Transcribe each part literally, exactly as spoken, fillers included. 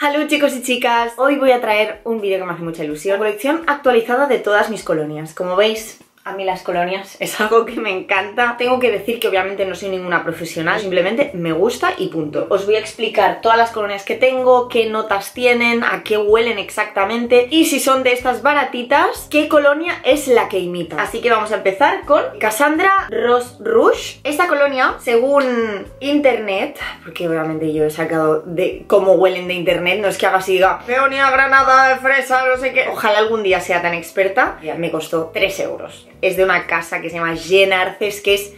Hola chicos y chicas, hoy voy a traer un vídeo que me hace mucha ilusión. La colección actualizada de todas mis colonias. Como veis, a mí las colonias es algo que me encanta. Tengo que decir que obviamente no soy ninguna profesional, simplemente me gusta y punto. Os voy a explicar todas las colonias que tengo, qué notas tienen, a qué huelen exactamente y si son de estas baratitas, qué colonia es la que imita. Así que vamos a empezar con Cassandra Rose Rush. Esta colonia, según internet, porque obviamente yo he sacado de cómo huelen de internet, no es que haga así, diga peonía, granada, fresa, no sé qué. Ojalá algún día sea tan experta. Ya, me costó tres euros. Es de una casa que se llama Jen Arces, que es...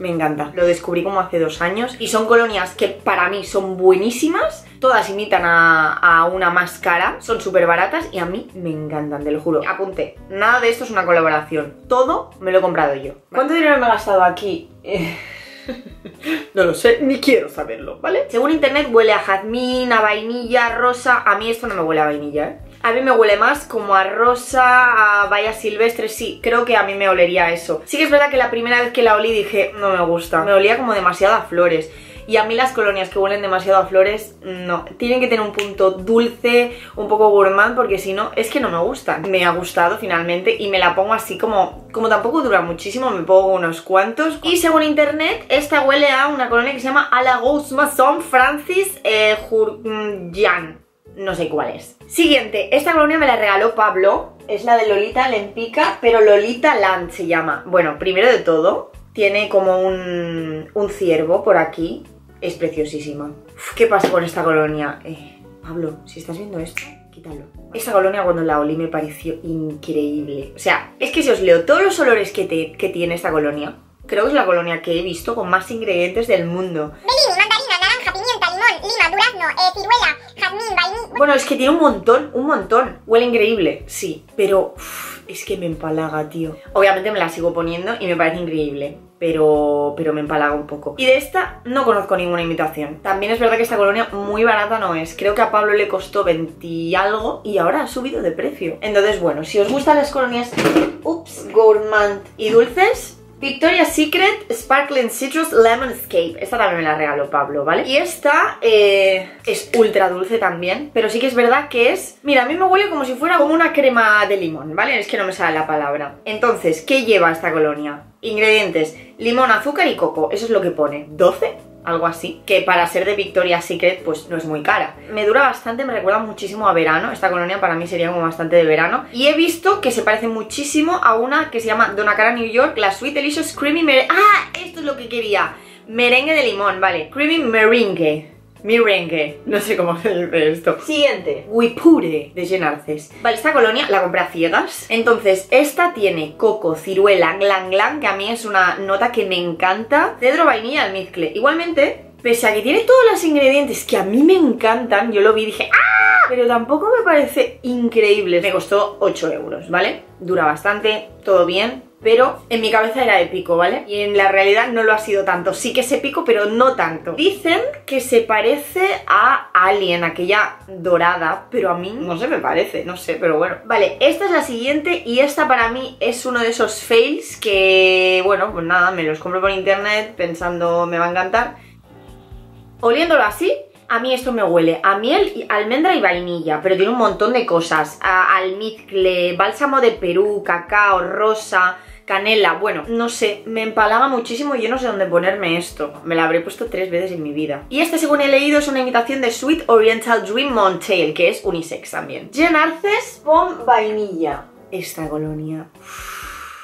me encanta. Lo descubrí como hace dos años. Y son colonias que para mí son buenísimas. Todas imitan a, a una más cara. Son súper baratas y a mí me encantan, te lo juro. Apunté, nada de esto es una colaboración. Todo me lo he comprado yo. ¿Cuánto dinero me he gastado aquí? No lo sé, ni quiero saberlo, ¿vale? Según internet huele a jazmín, a vainilla, rosa. A mí esto no me huele a vainilla, ¿eh? A mí me huele más como a rosa, a bayas silvestres, sí, creo que a mí me olería eso. Sí que es verdad que la primera vez que la olí dije, no me gusta, me olía como demasiado a flores. Y a mí las colonias que huelen demasiado a flores, no. Tienen que tener un punto dulce, un poco gourmand, porque si no, es que no me gustan. Me ha gustado finalmente y me la pongo así como... como tampoco dura muchísimo, me pongo unos cuantos. Y según internet, esta huele a una colonia que se llama a la Ghost Maison Francis Kurkdjian. No sé cuál es. Siguiente, esta colonia me la regaló Pablo. Es la de Lolita Lempicka, pero Lolita Land se llama. Bueno, primero de todo, tiene como un, un ciervo por aquí. Es preciosísima. Uf, ¿qué pasa con esta colonia? Eh, Pablo, si estás viendo esto, quítalo. Esta colonia cuando la olí me pareció increíble. O sea, es que si os leo todos los olores que, te, que tiene esta colonia, creo que es la colonia que he visto con más ingredientes del mundo. Melini, mandarina, naranja, pimienta, limón, lima, durazno, eh, ciruela... Bueno, es que tiene un montón, un montón. Huele increíble, sí, pero uff, es que me empalaga, tío. Obviamente me la sigo poniendo y me parece increíble, pero, pero me empalaga un poco. Y de esta no conozco ninguna imitación. También es verdad que esta colonia muy barata no es. Creo que a Pablo le costó veinte y algo y ahora ha subido de precio. Entonces, bueno, si os gustan las colonias ups, gourmand y dulces... Victoria's Secret Sparkling Citrus Lemon Escape. Esta también me la regaló Pablo, ¿vale? Y esta eh, es ultra dulce también, pero sí que es verdad que es... mira, a mí me huele como si fuera como una crema de limón, ¿vale? Es que no me sale la palabra. Entonces, ¿qué lleva esta colonia? Ingredientes, limón, azúcar y coco. Eso es lo que pone. ¿doce? Algo así, que para ser de Victoria's Secret pues no es muy cara. Me dura bastante, me recuerda muchísimo a verano. Esta colonia para mí sería como bastante de verano. Y he visto que se parece muchísimo a una que se llama Donna Karan New York, la Sweet Delicious Creamy Merengue. ¡Ah! Esto es lo que quería. Merengue de limón, vale. Creamy Merengue. Merengue. No sé cómo se dice esto. Siguiente. Wipure de Genarces. Vale, esta colonia la compré a ciegas. Entonces, esta tiene coco, ciruela, glan glan, que a mí es una nota que me encanta. Cedro, vainilla, almizcle. Igualmente, pese a que tiene todos los ingredientes que a mí me encantan, yo lo vi y dije ¡ah! Pero tampoco me parece increíble. Me costó ocho euros, ¿vale? Dura bastante, todo bien. Pero en mi cabeza era épico, ¿vale? Y en la realidad no lo ha sido tanto. Sí que es épico, pero no tanto. Dicen que se parece a Alien, aquella dorada, pero a mí no se me parece, no sé, pero bueno. Vale, esta es la siguiente y esta para mí es uno de esos fails que, bueno, pues nada, me los compro por internet pensando me va a encantar. Oliéndolo así... a mí esto me huele a miel, y almendra y vainilla, pero tiene un montón de cosas. A almizcle, bálsamo de Perú, cacao, rosa, canela. Bueno, no sé, me empalaga muchísimo y yo no sé dónde ponerme esto. Me la habré puesto tres veces en mi vida. Y esta, según he leído, es una imitación de Sweet Oriental Dream Montale, que es unisex también. Jen Arces, pom vainilla. Esta colonia... uff,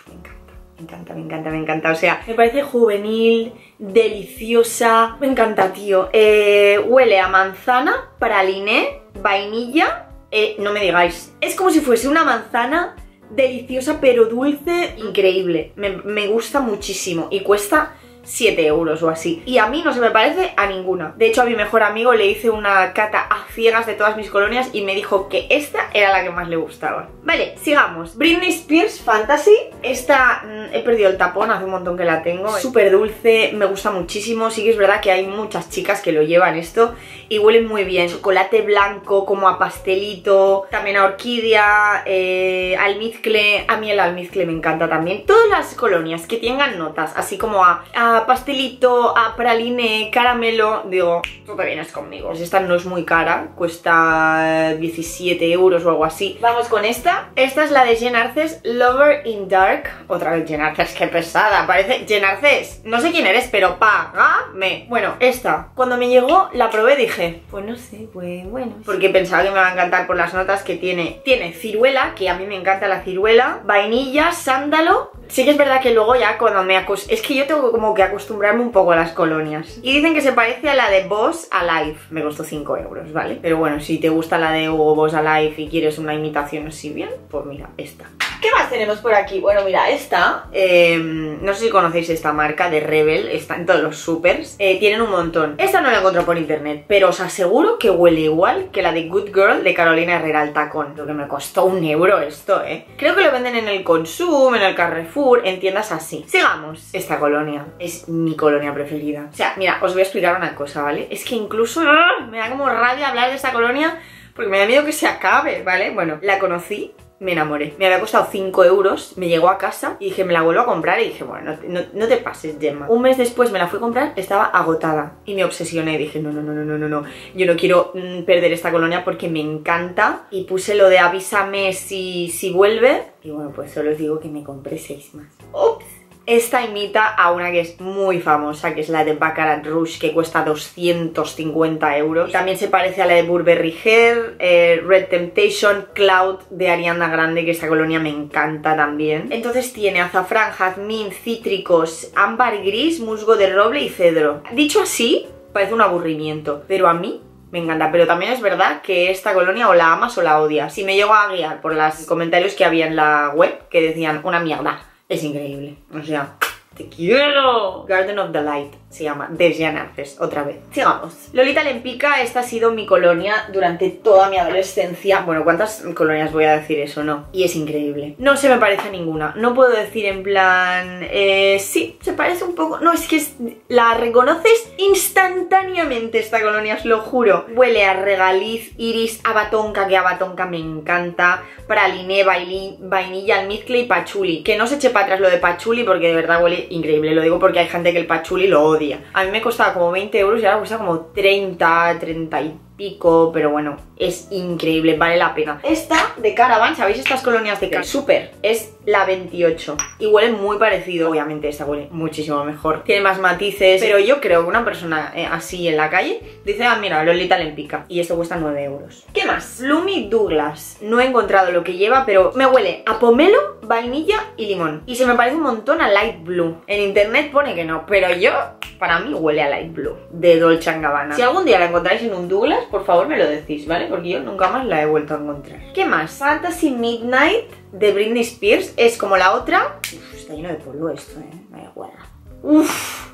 me encanta, me encanta, me encanta, me encanta. O sea, me parece juvenil... deliciosa, me encanta, tío. Eh, huele a manzana, praliné, vainilla, eh, no me digáis. Es como si fuese una manzana deliciosa pero dulce, increíble. Me, me gusta muchísimo y cuesta siete euros o así. Y a mí no se me parece a ninguna. De hecho, a mi mejor amigo le hice una cata a ciegas de todas mis colonias y me dijo que esta era la que más le gustaba. Vale, sigamos. Britney Spears Fantasy. Esta mmm, he perdido el tapón, hace un montón que la tengo. Súper dulce, me gusta muchísimo. Sí que es verdad que hay muchas chicas que lo llevan esto y huelen muy bien. Chocolate blanco, como a pastelito, también a orquídea, eh, almizcle. A mí el almizcle me encanta también. Todas las colonias que tengan notas, así como a, a A pastelito, a praline, caramelo, digo, tú te vienes conmigo. Pues esta no es muy cara, Lempicka, cuesta diecisiete euros o algo así. Vamos con esta. Esta es la de Jen Arces Lover in Dark. Otra vez Jen Arces, qué pesada, parece Jen Arces. No sé quién eres, pero págame. Bueno, esta, cuando me llegó la probé dije, pues no sé, pues bueno, porque pensaba que me va a encantar por las notas que tiene. Tiene ciruela, que a mí me encanta la ciruela, vainilla, sándalo. Sí que es verdad que luego ya cuando me acus... Es que yo tengo como que acostumbrarme un poco a las colonias. Y dicen que se parece a la de Boss Alive. Me costó cinco euros, ¿vale? Pero bueno, si te gusta la de Hugo Boss Alive y quieres una imitación así bien, pues mira, esta. ¿Qué más tenemos por aquí? Bueno, mira, esta, eh, no sé si conocéis esta marca de Rebel, está en todos los supers, eh, tienen un montón. Esta no la encontré por internet, pero os aseguro que huele igual que la de Good Girl de Carolina Herrera, al tacón. Lo que me costó un euro esto, ¿eh? Creo que lo venden en el Consum, en el Carrefour, en tiendas así. Sigamos. Esta colonia es mi colonia preferida. O sea, mira, os voy a explicar una cosa, ¿vale? Es que incluso ¡ah! Me da como rabia hablar de esta colonia porque me da miedo que se acabe, ¿vale? Bueno, la conocí. Me enamoré. Me había costado cinco euros, me llegó a casa y dije, me la vuelvo a comprar. Y dije, bueno, no, no, no te pases, Gemma. Un mes después me la fui a comprar, estaba agotada. Y me obsesioné, dije, no, no, no, no, no, no. Yo no quiero mm, perder esta colonia porque me encanta. Y puse lo de avísame si, si vuelve. Y bueno, pues solo os digo que me compré seis más. ¡Ups! Esta imita a una que es muy famosa, que es la de Baccarat Rouge, que cuesta doscientos cincuenta euros. También se parece a la de Burberry Her, eh, Red Temptation, Cloud de Ariana Grande, que esta colonia me encanta también. Entonces tiene azafrán, jazmín, cítricos, ámbar gris, musgo de roble y cedro. Dicho así, parece un aburrimiento, pero a mí me encanta. Pero también es verdad que esta colonia o la amas o la odias. Si me llego a guiar por los comentarios que había en la web, que decían una mierda. Es increíble, o sea, te quiero. Garden of the Light se llama, de Jean Arces, otra vez. Sigamos. Lolita Lempicka, esta ha sido mi colonia durante toda mi adolescencia. Bueno, ¿cuántas colonias voy a decir eso, no? Y es increíble. No se me parece a ninguna. No puedo decir en plan, eh, sí, se parece un poco. No, es que es, la reconoces instantáneamente esta colonia, os lo juro. Huele a regaliz, iris, a batonca, que a batonca me encanta, praliné, bailín, vainilla, almizcle y pachuli. Que no se eche para atrás lo de pachuli porque de verdad huele increíble. Lo digo porque hay gente que el pachuli lo odia. A mí me costaba como veinte euros y ahora cuesta como treinta, treinta y pico, pero bueno, es increíble, vale la pena. Esta de Caravan, ¿sabéis estas colonias de Caravan? Súper, es la veintiocho y huele muy parecido. Obviamente esta huele muchísimo mejor, tiene más matices, pero yo creo que una persona eh, así en la calle dice, ah mira, Lolita Lempicka, y esto cuesta nueve euros. ¿Qué más? Lumi Douglas, no he encontrado lo que lleva, pero me huele a pomelo, vainilla y limón, y se me parece un montón a Light Blue. En internet pone que no, pero yo, para mí huele a Light Blue de Dolce and Gabbana. Si algún día la encontráis en un Douglas, por favor me lo decís, ¿vale? Porque yo nunca más la he vuelto a encontrar. ¿Qué más? Fantasy Midnight de Britney Spears. Es como la otra. Uf, está lleno de polvo esto, ¿eh? Vaya guarda. Uff.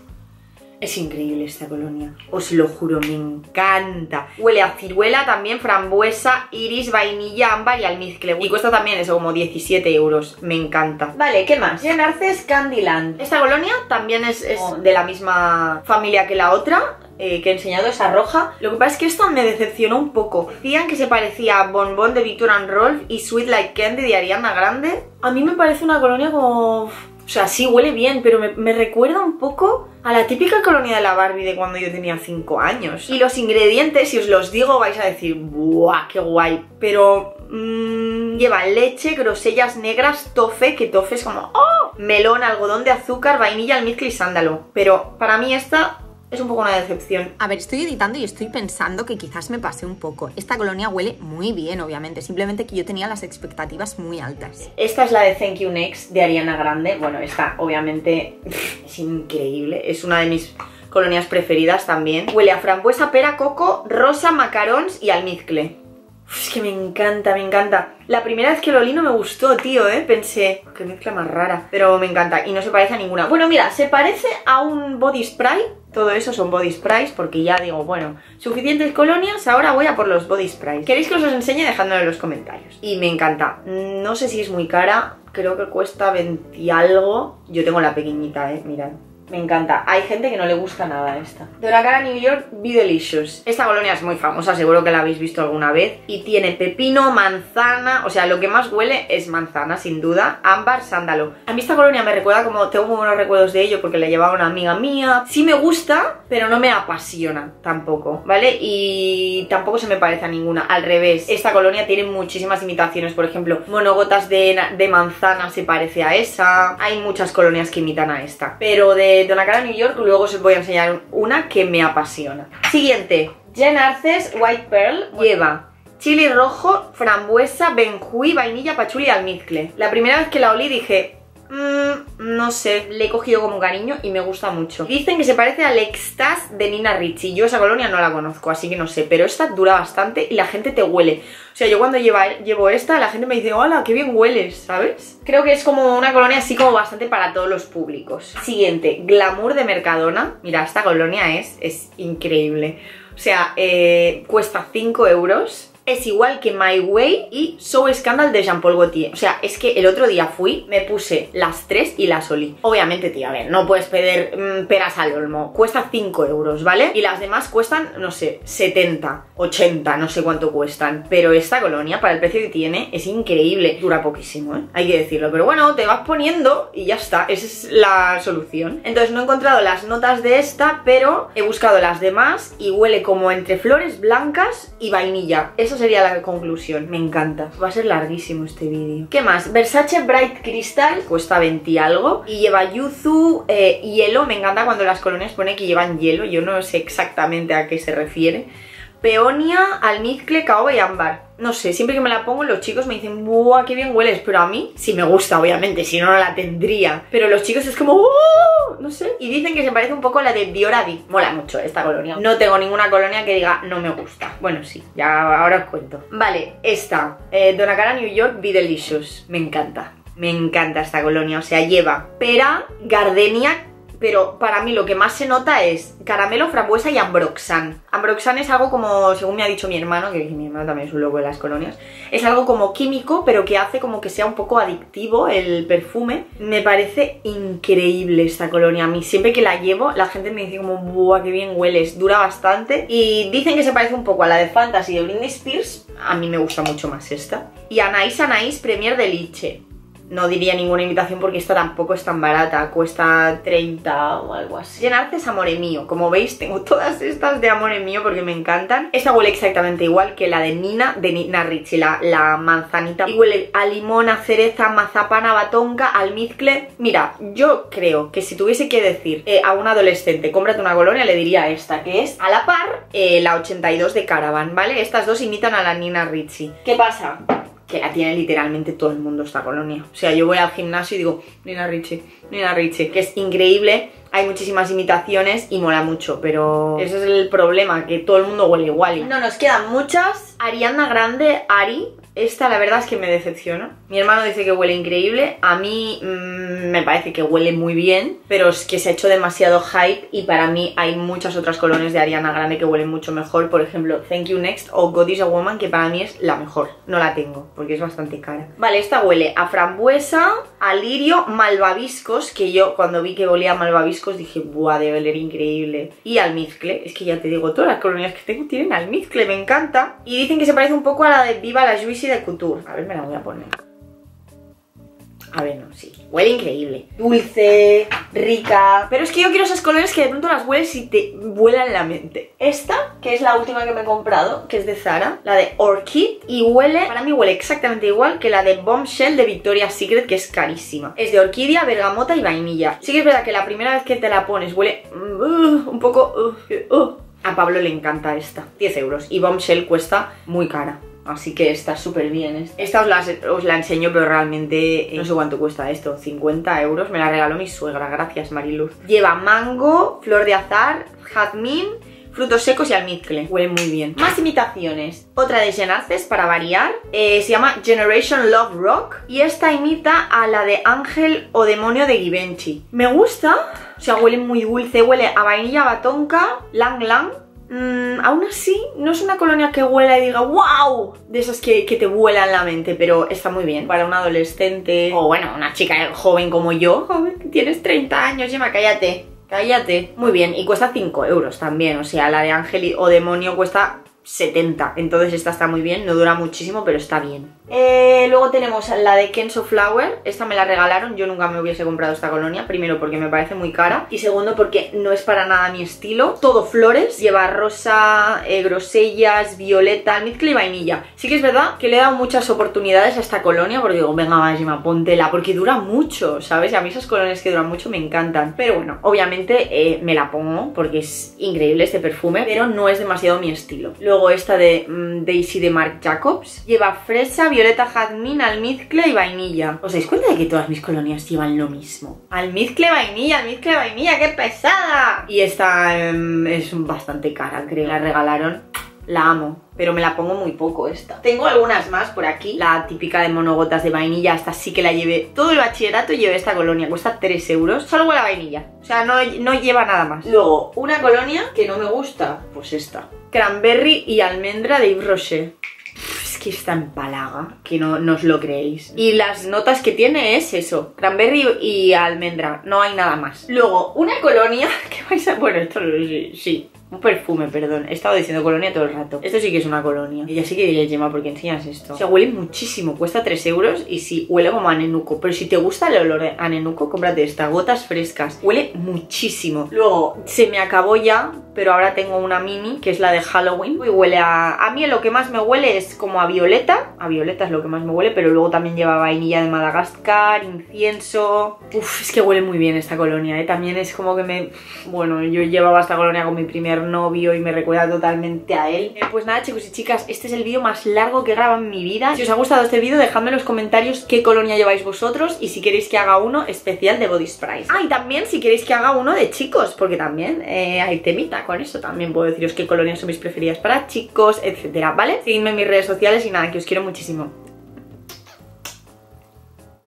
Es increíble esta colonia, os lo juro, me encanta. Huele a ciruela también, frambuesa, iris, vainilla, ámbar y almizcle. Y cuesta también eso, como diecisiete euros, me encanta. Vale, ¿qué más? Jen Arces Candyland. Esta colonia también es, es de la misma familia que la otra, eh, que he enseñado, esa roja. Lo que pasa es que esta me decepcionó un poco. Decían que se parecía a Bon Bon de Victor and Rolf y Sweet Like Candy de Ariana Grande. A mí me parece una colonia como... O sea, sí huele bien, pero me, me recuerda un poco a la típica colonia de la Barbie de cuando yo tenía cinco años. Y los ingredientes, si os los digo, vais a decir, ¡buah, qué guay! Pero mmm, lleva leche, grosellas negras, tofe, que tofe es como ¡oh! Melón, algodón de azúcar, vainilla, almizcle y sándalo. Pero para mí esta... es un poco una decepción. A ver, estoy editando y estoy pensando que quizás me pasé un poco. Esta colonia huele muy bien, obviamente. Simplemente que yo tenía las expectativas muy altas. Esta es la de Thank You Next, de Ariana Grande. Bueno, esta obviamente es increíble. Es una de mis colonias preferidas también. Huele a frambuesa, pera, coco, rosa, macarons y almizcle. Uf, es que me encanta, me encanta. La primera vez que lo olí no me gustó, tío, ¿eh? Pensé, qué mezcla más rara. Pero me encanta y no se parece a ninguna. Bueno, mira, se parece a un body spray. Todo eso son body sprays porque ya digo, bueno, suficientes colonias, ahora voy a por los body sprays. ¿Queréis que os los enseñe? Dejándolo en los comentarios. Y me encanta. No sé si es muy cara, creo que cuesta veinte algo. Yo tengo la pequeñita, eh, mirad. Me encanta. Hay gente que no le gusta nada esta. Donna Karan New York Be Delicious. Esta colonia es muy famosa, seguro que la habéis visto alguna vez. Y tiene pepino, manzana... O sea, lo que más huele es manzana, sin duda. Ámbar, sándalo. A mí esta colonia me recuerda como... Tengo muy buenos recuerdos de ello porque la llevaba una amiga mía. Sí me gusta, pero no me apasiona tampoco, ¿vale? Y tampoco se me parece a ninguna. Al revés. Esta colonia tiene muchísimas imitaciones. Por ejemplo, monogotas de, de manzana se parece a esa. Hay muchas colonias que imitan a esta. Pero de... Donna Karan New York, luego os voy a enseñar una que me apasiona. Siguiente, Jen Arces White Pearl. Lleva chili rojo, frambuesa, benjuí, vainilla, pachuli y almizcle. La primera vez que la olí dije... Mmm, no sé, le he cogido como cariño y me gusta mucho. Dicen que se parece al Extase de Nina Ricci. Yo esa colonia no la conozco, así que no sé. Pero esta dura bastante y la gente te huele. O sea, yo cuando lleva, llevo esta, la gente me dice: hola, qué bien hueles, ¿sabes? Creo que es como una colonia así como bastante para todos los públicos. Siguiente, Glamour de Mercadona. Mira, esta colonia es, es increíble. O sea, eh, cuesta cinco euros. Es igual que My Way y So Scandal de Jean Paul Gaultier. O sea, es que el otro día fui, me puse las tres y las olí. Obviamente, tía, a ver, no puedes pedir mmm, peras al olmo. Cuesta cinco euros, ¿vale? Y las demás cuestan, no sé, setenta, ochenta, no sé cuánto cuestan. Pero esta colonia, para el precio que tiene, es increíble. Dura poquísimo, ¿eh? Hay que decirlo. Pero bueno, te vas poniendo y ya está. Esa es la solución. Entonces, no he encontrado las notas de esta, pero he buscado las demás y huele como entre flores blancas y vainilla. Eso sería la conclusión. Me encanta. Va a ser larguísimo este vídeo. ¿Qué más? Versace Bright Crystal. Cuesta veinte y algo. Y lleva yuzu, eh, hielo. Me encanta cuando las colonias pone que llevan hielo. Yo no sé exactamente a qué se refiere. Peonia, almizcle, caoba y ámbar. No sé, siempre que me la pongo los chicos me dicen: ¡buah, qué bien hueles! Pero a mí sí me gusta, obviamente, si no, no la tendría. Pero los chicos es como... ¡oh! No sé. Y dicen que se parece un poco a la de Dior Adí. Mola mucho esta colonia. No tengo ninguna colonia que diga no me gusta. Bueno, sí, ya ahora os cuento. Vale, esta. Eh, Donna Karan New York Be Delicious. Me encanta. Me encanta esta colonia. O sea, lleva pera, gardenia... Pero para mí lo que más se nota es caramelo, frambuesa y ambroxan. Ambroxan es algo como, según me ha dicho mi hermano, que mi hermano también es un loco de las colonias, es algo como químico, pero que hace como que sea un poco adictivo el perfume. Me parece increíble esta colonia. A mí siempre que la llevo, la gente me dice como: ¡buah, qué bien hueles! Dura bastante. Y dicen que se parece un poco a la de Fantasy de Britney Spears. A mí me gusta mucho más esta. Y Anaïs Anaïs Premier de Liche. No diría ninguna invitación porque esta tampoco es tan barata. Cuesta treinta o algo así. Jen Arces Amore Mío. Como veis, tengo todas estas de Amore Mío porque me encantan. Esta huele exactamente igual que la de Nina, de Nina Ricci, la, la manzanita. Y huele a limón, a cereza, mazapán, a batonca, almizcle. Mira, yo creo que si tuviese que decir eh, a un adolescente, cómprate una colonia, le diría esta, que es a la par eh, la ochenta y dos de Caravan, ¿vale? Estas dos imitan a la Nina Ricci. ¿Qué pasa? Que la tiene literalmente todo el mundo esta colonia. O sea, yo voy al gimnasio y digo: Nina Ricci, Nina Ricci. Que es increíble, hay muchísimas imitaciones y mola mucho, pero ese es el problema, que todo el mundo huele igual. No nos quedan muchas. Ariana Grande, Ari. Esta la verdad es que me decepciona. Mi hermano dice que huele increíble. A mí mmm, me parece que huele muy bien, pero es que se ha hecho demasiado hype. Y para mí hay muchas otras colonias de Ariana Grande que huelen mucho mejor. Por ejemplo, Thank You Next o God Is a Woman, que para mí es la mejor. No la tengo porque es bastante cara. Vale, esta huele a frambuesa, a lirio, malvaviscos. Que yo cuando vi que olía a malvaviscos dije: ¡buah, debe oler increíble! Y almizcle. Es que ya te digo, todas las colonias que tengo tienen almizcle, me encanta. Y dicen que se parece un poco a la de Viva la Juicy de Couture. A ver, me la voy a poner. A ver, no, sí. Huele increíble. Dulce, rica. Pero es que yo quiero esas colores que de pronto las hueles y te vuelan la mente. Esta, que es la última que me he comprado, que es de Zara, la de Orchid. Y huele, para mí huele exactamente igual que la de Bombshell de Victoria's Secret, que es carísima. Es de orquídea, bergamota y vainilla. Sí que es verdad que la primera vez que te la pones huele uh, un poco... Uh, uh. A Pablo le encanta esta. diez euros. Y Bombshell cuesta muy cara. Así que está súper bien. Esta os la, os la enseño, pero realmente eh, no sé cuánto cuesta esto. cincuenta euros. Me la regaló mi suegra. Gracias, Mariluz. Lleva mango, flor de azar, jazmín, frutos secos y almizcle. Huele muy bien. Más imitaciones. Otra de Xenazes, para variar. Eh, se llama Generation Love Rock. Y esta imita a la de Ángel o Demonio de Givenchy. Me gusta. O sea, huele muy dulce. Huele a vainilla, batonca, lang lang. Mm, aún así, no es una colonia que huela y diga ¡wow! De esas que, que te vuelan la mente, pero está muy bien. Para un adolescente o, bueno, una chica joven como yo. Joven, tienes treinta años, Gemma, cállate. Cállate. Muy bien, y cuesta cinco euros también, o sea, la de Ángel o Demonio cuesta setenta, entonces esta está muy bien, no dura muchísimo, pero está bien. Eh, luego tenemos la de Kenzo Flower, esta me la regalaron, yo nunca me hubiese comprado esta colonia, primero porque me parece muy cara y segundo porque no es para nada mi estilo, todo flores, lleva rosa, eh, grosellas, violeta, almizcle y vainilla. Sí que es verdad que le he dado muchas oportunidades a esta colonia porque digo, venga Máxima, póntela, porque dura mucho, ¿sabes? Y a mí esas colonias que duran mucho me encantan, pero bueno, obviamente eh, me la pongo porque es increíble este perfume, pero no es demasiado mi estilo. Luego esta de mmm, Daisy de Marc Jacobs, lleva fresa, violeta, jazmín, almizcle y vainilla. ¿Os dais cuenta de que todas mis colonias llevan lo mismo? Almizcle, vainilla, almizcle, vainilla, ¡qué pesada! Y esta mmm, es bastante cara, creo, la regalaron, la amo. Pero me la pongo muy poco esta. Tengo algunas más por aquí. La típica de monogotas de vainilla. Esta sí que la llevé. Todo el bachillerato llevé esta colonia. Cuesta tres euros. Solo huele a vainilla. O sea, no, no lleva nada más. Luego, una colonia que no me gusta. Pues esta. Cranberry y almendra de Yves Rocher. Es que esta empalaga, que no, no os lo creéis. Y las notas que tiene es eso. Cranberry y almendra. No hay nada más. Luego, una colonia que vais a... Bueno, esto sí... sí. Un perfume, perdón. He estado diciendo colonia todo el rato. Esto sí que es una colonia. Y ya sí que diré, Gemma, porque enseñas esto. O sea, huele muchísimo. Cuesta tres euros y sí, huele como a nenuco. Pero si te gusta el olor de nenuco, cómprate esta. Gotas frescas. Huele muchísimo. Luego, se me acabó ya, pero ahora tengo una mini, que es la de Halloween. Y huele a... A mí lo que más me huele es como a violeta. A violeta es lo que más me huele, pero luego también lleva vainilla de Madagascar, incienso... Uf, es que huele muy bien esta colonia, ¿eh? También es como que me... Bueno, yo llevaba esta colonia con mi primer novio y me recuerda totalmente a él. Eh, pues nada, chicos y chicas, este es el vídeo más largo que grabo en mi vida. Si os ha gustado este vídeo, dejadme en los comentarios qué colonia lleváis vosotros y si queréis que haga uno especial de body sprays. Ah, y también si queréis que haga uno de chicos, porque también eh, hay temita con eso. También puedo deciros qué colonias son mis preferidas para chicos, etcétera, ¿vale? Seguidme en mis redes sociales y nada, que os quiero muchísimo.